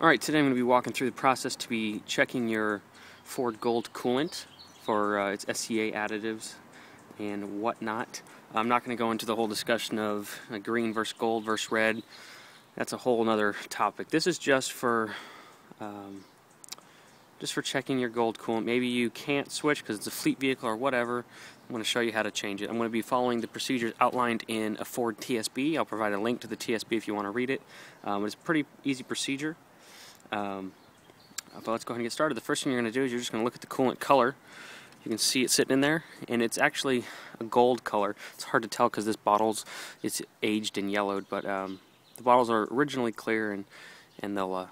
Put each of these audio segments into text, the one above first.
Alright, today I'm going to be walking through the process to be checking your Ford Gold Coolant for its SCA additives and whatnot. I'm not going to go into the whole discussion of green versus gold versus red. That's a whole other topic. This is just for checking your gold coolant. Maybe you can't switch because it's a fleet vehicle or whatever. I'm going to show you how to change it. I'm going to be following the procedures outlined in a Ford TSB. I'll provide a link to the TSB if you want to read it. It's a pretty easy procedure. But let's go ahead and get started. The first thing you're going to do is you're just going to look at the coolant color. You can see it sitting in there, and it's actually a gold color. It's hard to tell because this bottle's it's aged and yellowed, but the bottles are originally clear, and they'll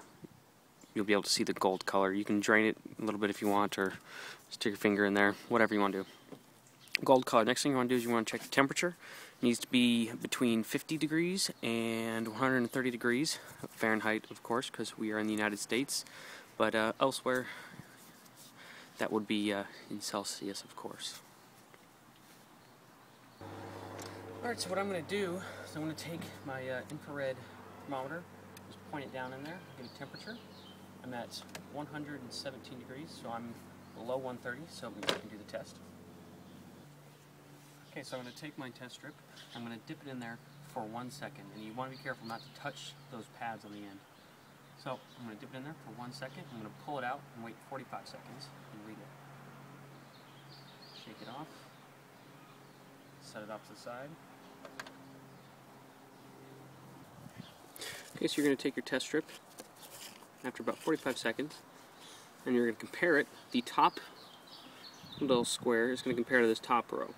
you'll be able to see the gold color. You can drain it a little bit if you want, or stick your finger in there, whatever you want to do. Gold color. Next thing you want to do is you want to check the temperature. It needs to be between 50 degrees and 130 degrees Fahrenheit, of course, because we are in the United States, but elsewhere that would be in Celsius, of course. Alright, so what I'm going to do is I'm going to take my infrared thermometer, just point it down in there, get a temperature. I'm at 117 degrees, so I'm below 130, so we can do the test. Okay, so I'm going to take my test strip, I'm going to dip it in there for 1 second, and you want to be careful not to touch those pads on the end. So I'm going to dip it in there for 1 second, I'm going to pull it out and wait 45 seconds and read it. Shake it off, set it off to the side. Okay, so you're going to take your test strip after about 45 seconds, and you're going to compare it. The top little square is going to compare to this top row.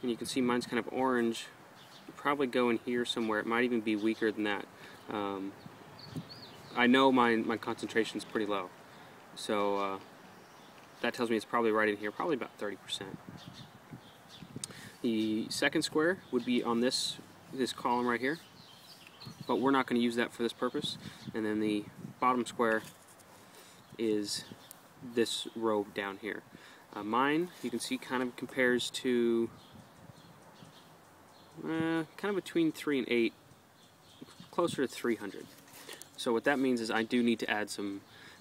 And you can see mine's kind of orange. It'll probably go in here somewhere. It might even be weaker than that. I know my concentration's pretty low, so that tells me it's probably right in here, probably about 30%. The second square would be on this column right here, but we're not going to use that for this purpose. And then the bottom square is this row down here. Mine, you can see, kind of compares to kind of between 3 and 8, closer to 300. So what that means is I do need to add some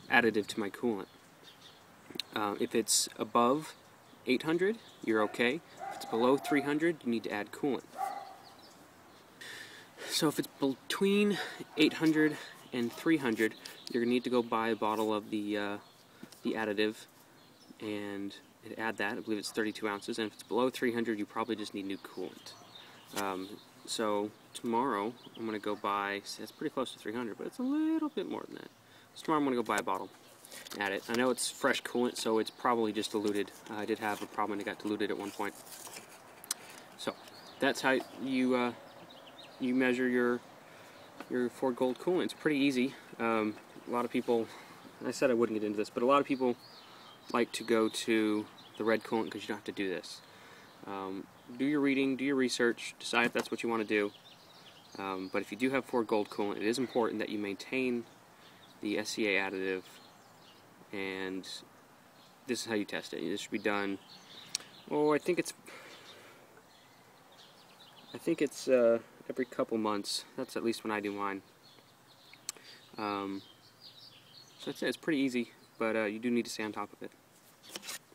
additive to my coolant. If it's above 800, you're okay. If it's below 300, you need to add coolant. So if it's between 800 and 300, you're going to need to go buy a bottle of the additive and add that. I believe it's 32 ounces. And if it's below 300, you probably just need new coolant. So tomorrow I'm going to go buy, see, that's pretty close to 300, but it's a little bit more than that. So tomorrow I'm going to go buy a bottle, add it. I know it's fresh coolant, so it's probably just diluted. I did have a problem and it got diluted at one point. So that's how you you measure your Ford Gold Coolant. It's pretty easy. A lot of people, I said I wouldn't get into this, but a lot of people like to go to the red coolant because you don't have to do this. Do your reading, do your research, decide if that's what you want to do. But if you do have Ford Gold Coolant, it is important that you maintain the SCA additive, and this is how you test it. This should be done, oh, I think it's every couple months. That's at least when I do mine. So that's it. It's pretty easy, but you do need to stay on top of it.